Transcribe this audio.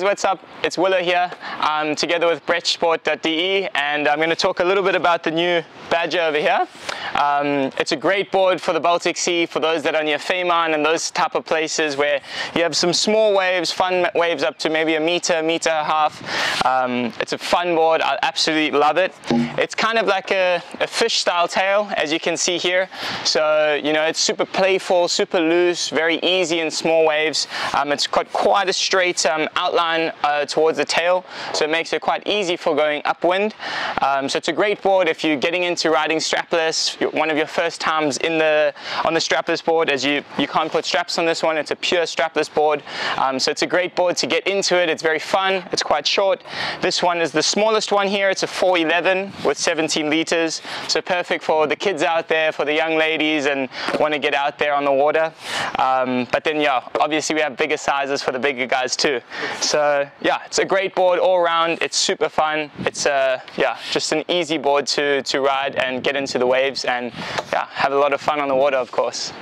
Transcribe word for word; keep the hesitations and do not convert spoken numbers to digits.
guys, what's up? It's Willow here. I'm together with brettsport dot D E and I'm going to talk a little bit about the new Badger over here. Um, it's a great board for the Baltic Sea, for those that are near Fehmarn and those type of places where you have some small waves, fun waves up to maybe a meter, meter and a half. Um, it's a fun board. I absolutely love it. It's kind of like a, a fish style tail, as you can see here. So, you know, it's super playful, super loose, very easy in small waves. Um, it's got quite a straight um, outline uh, towards the tail, so it makes it quite easy for going upwind. Um, so it's a great board if you're getting into riding strapless, one of your first times in the on the strapless board, as you you can't put straps on this one. It's a pure strapless board, um, so it's a great board to get into. It it's very fun, it's quite short. This one is the smallest one here. It's a four eleven with seventeen liters, so perfect for the kids out there, for the young ladies and want to get out there on the water. Um, but then yeah, obviously we have bigger sizes for the bigger guys too. So yeah, it's a great board all around. It's super fun. It's a yeah, just an easy board to to ride and get into the waves and yeah, have a lot of fun on the water, of course.